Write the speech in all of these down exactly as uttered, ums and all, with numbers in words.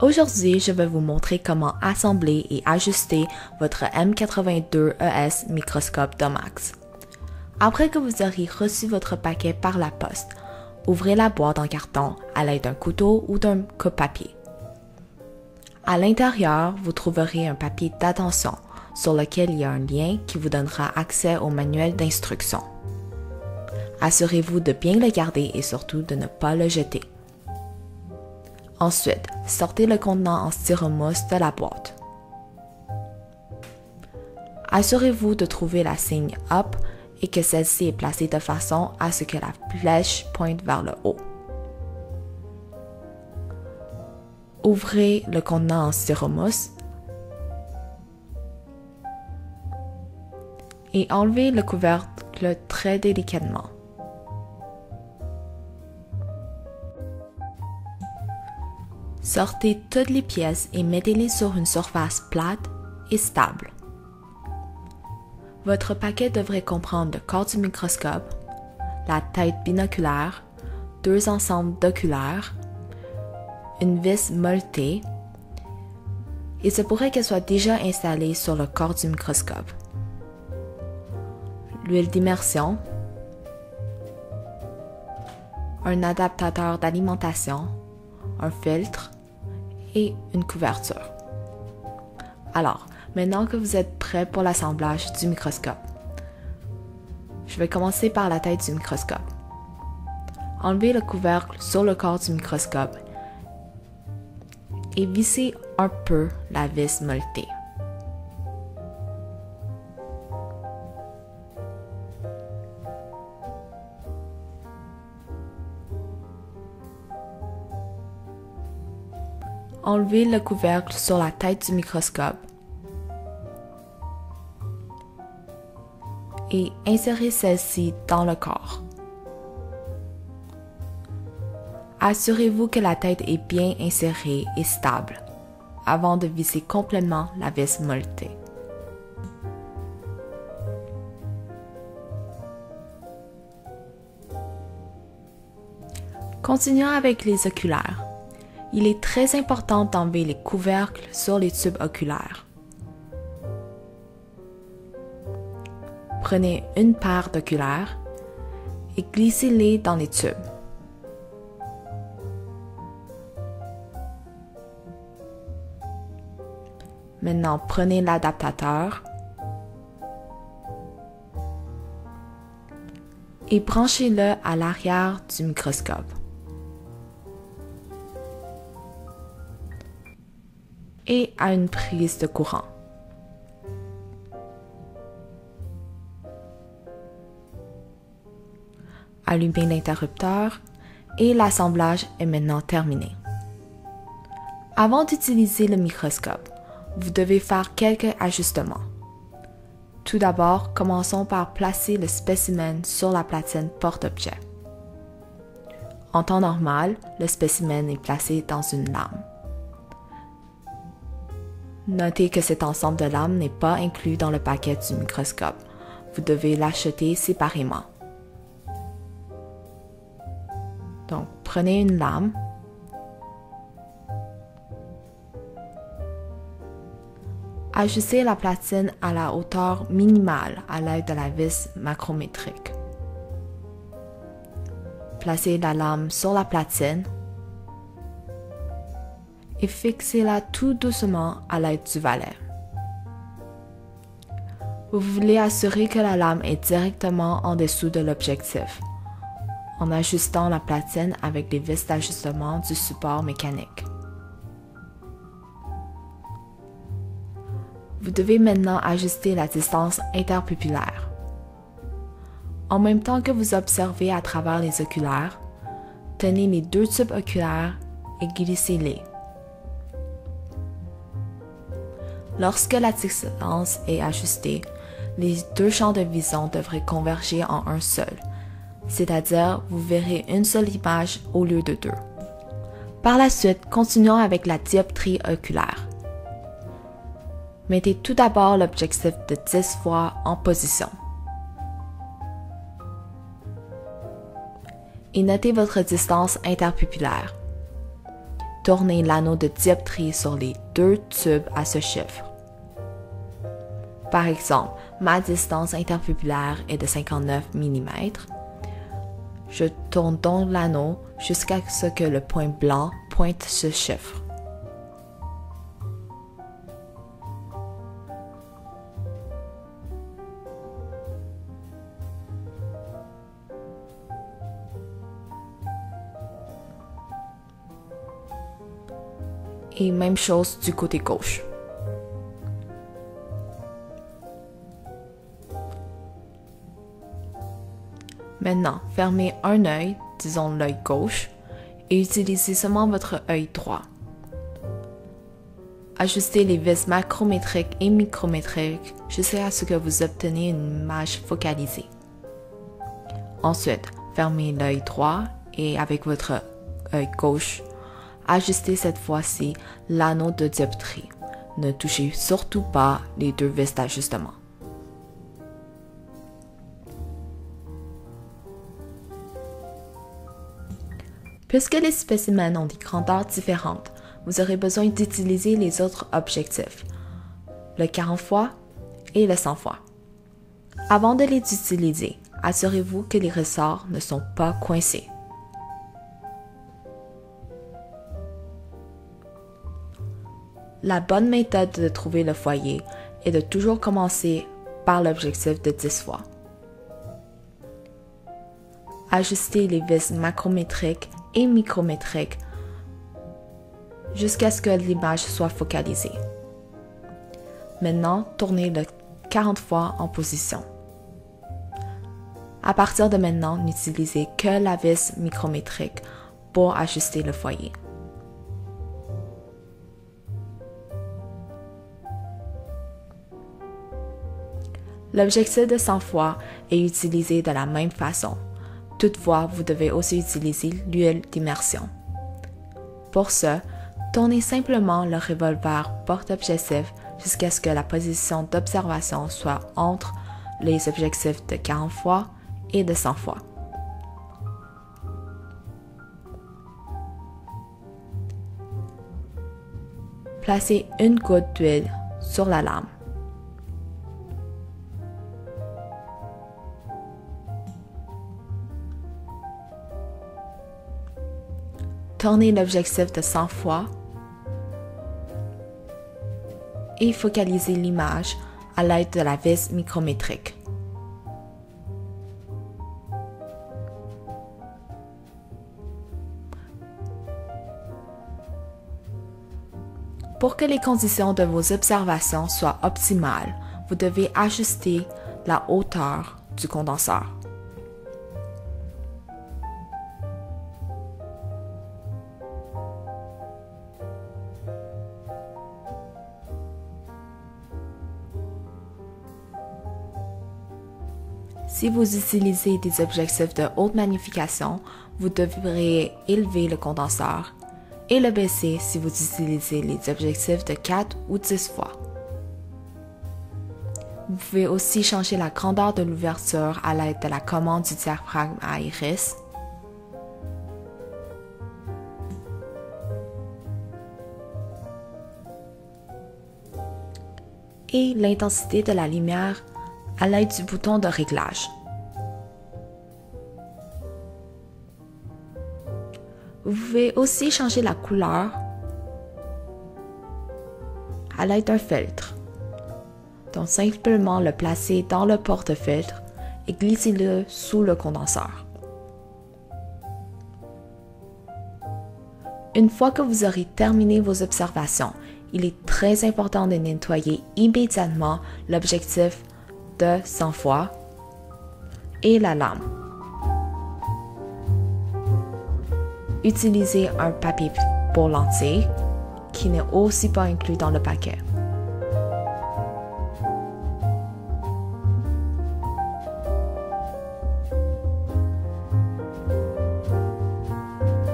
Aujourd'hui, je vais vous montrer comment assembler et ajuster votre M quatre-vingt-deux E S microscope d'OMAX. Après que vous aurez reçu votre paquet par la poste, ouvrez la boîte en carton à l'aide d'un couteau ou d'un coupe-papier. À l'intérieur, vous trouverez un papier d'attention sur lequel il y a un lien qui vous donnera accès au manuel d'instruction. Assurez-vous de bien le garder et surtout de ne pas le jeter. Ensuite, sortez le contenant en styromousse de la boîte. Assurez-vous de trouver la signe Up et que celle-ci est placée de façon à ce que la flèche pointe vers le haut. Ouvrez le contenant en styromousse et enlevez le couvercle très délicatement. Sortez toutes les pièces et mettez-les sur une surface plate et stable. Votre paquet devrait comprendre le corps du microscope, la tête binoculaire, deux ensembles d'oculaires, une vis molletée. Il se pourrait qu'elle soit déjà installée sur le corps du microscope. L'huile d'immersion, un adaptateur d'alimentation, un filtre et une couverture. Alors, maintenant que vous êtes prêt pour l'assemblage du microscope, je vais commencer par la tête du microscope. Enlevez le couvercle sur le corps du microscope et vissez un peu la vis molletée. Enlevez le couvercle sur la tête du microscope et insérez celle-ci dans le corps. Assurez-vous que la tête est bien insérée et stable avant de visser complètement la vis molletée. Continuons avec les oculaires. Il est très important d'enlever les couvercles sur les tubes oculaires. Prenez une paire d'oculaires et glissez-les dans les tubes. Maintenant, prenez l'adaptateur et branchez-le à l'arrière du microscope. Et à une prise de courant. Allumez l'interrupteur et l'assemblage est maintenant terminé. Avant d'utiliser le microscope, vous devez faire quelques ajustements. Tout d'abord, commençons par placer le spécimen sur la platine porte-objet. En temps normal, le spécimen est placé dans une lame. Notez que cet ensemble de lames n'est pas inclus dans le paquet du microscope. Vous devez l'acheter séparément. Donc, prenez une lame. Ajustez la platine à la hauteur minimale à l'aide de la vis macrométrique. Placez la lame sur la platine et fixez-la tout doucement à l'aide du valet. Vous voulez assurer que la lame est directement en dessous de l'objectif, en ajustant la platine avec les vis d'ajustement du support mécanique. Vous devez maintenant ajuster la distance interpupillaire. En même temps que vous observez à travers les oculaires, tenez les deux tubes oculaires et glissez-les. Lorsque la distance est ajustée, les deux champs de vision devraient converger en un seul, c'est-à-dire vous verrez une seule image au lieu de deux. Par la suite, continuons avec la dioptrie oculaire. mettez tout d'abord l'objectif de dix fois en position. Et notez votre distance interpupillaire. Tournez l'anneau de dioptrie sur les deux tubes à ce chiffre. Par exemple, ma distance interpupillaire est de cinquante-neuf millimètres. Je tourne donc l'anneau jusqu'à ce que le point blanc pointe ce chiffre. Et même chose du côté gauche. Maintenant, fermez un œil, disons l'œil gauche, et utilisez seulement votre œil droit. Ajustez les vis macrométriques et micrométriques jusqu'à ce que vous obteniez une image focalisée. Ensuite, fermez l'œil droit et avec votre œil gauche, ajustez cette fois-ci l'anneau de dioptrie. Ne touchez surtout pas les deux vis d'ajustement. Puisque les spécimens ont des grandeurs différentes, vous aurez besoin d'utiliser les autres objectifs, le quarante fois et le cent fois. Avant de les utiliser, assurez-vous que les ressorts ne sont pas coincés. La bonne méthode de trouver le foyer est de toujours commencer par l'objectif de dix fois. Ajustez les vis macrométriques et micrométriques jusqu'à ce que l'image soit focalisée. Maintenant, tournez-le quarante fois en position. À partir de maintenant, n'utilisez que la vis micrométrique pour ajuster le foyer. L'objectif de cent fois est utilisé de la même façon. Toutefois, vous devez aussi utiliser l'huile d'immersion. Pour ce, tournez simplement le revolver porte-objectif jusqu'à ce que la position d'observation soit entre les objectifs de quarante fois et de cent fois. Placez une goutte d'huile sur la lame. Tournez l'objectif de cent fois et focalisez l'image à l'aide de la vis micrométrique. Pour que les conditions de vos observations soient optimales, vous devez ajuster la hauteur du condenseur. Si vous utilisez des objectifs de haute magnification, vous devrez élever le condenseur et le baisser si vous utilisez les objectifs de quatre ou dix fois. Vous pouvez aussi changer la grandeur de l'ouverture à l'aide de la commande du diaphragme à iris. Et l'intensité de la lumière à l'aide du bouton de réglage. Vous pouvez aussi changer la couleur à l'aide d'un filtre. Donc simplement le placer dans le porte-filtre et glissez-le sous le condenseur. Une fois que vous aurez terminé vos observations, il est très important de nettoyer immédiatement l'objectif de cent fois et la lame. Utilisez un papier pour lentilles qui n'est aussi pas inclus dans le paquet.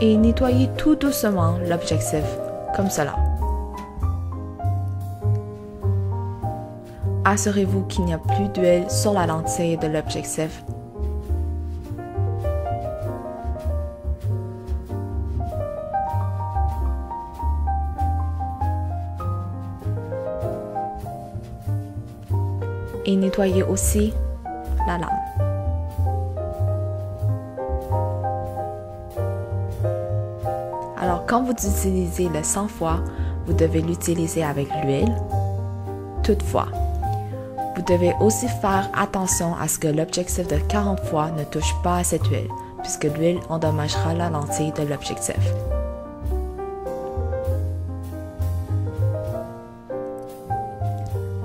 Et nettoyez tout doucement l'objectif comme cela. Assurez-vous qu'il n'y a plus d'huile sur la lentille de l'objectif. Et nettoyez aussi la lame. Alors, quand vous utilisez le sang-froid, vous devez l'utiliser avec l'huile. Toutefois, vous devez aussi faire attention à ce que l'objectif de quarante fois ne touche pas à cette huile, puisque l'huile endommagera la lentille de l'objectif.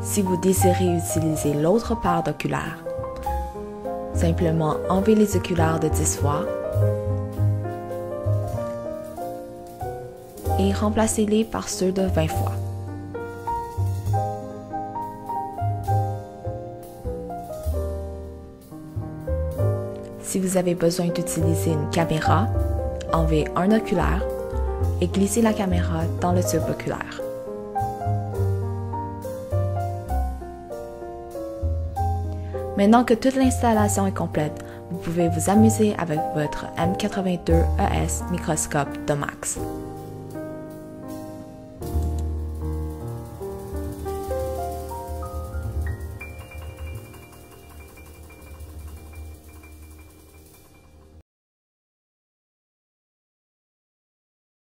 Si vous désirez utiliser l'autre paire d'oculaires, simplement enlevez les oculaires de dix fois et remplacez-les par ceux de vingt fois. Si vous avez besoin d'utiliser une caméra, enlevez un oculaire et glissez la caméra dans le tube oculaire. Maintenant que toute l'installation est complète, vous pouvez vous amuser avec votre M quatre-vingt-deux E S microscope d'Omax.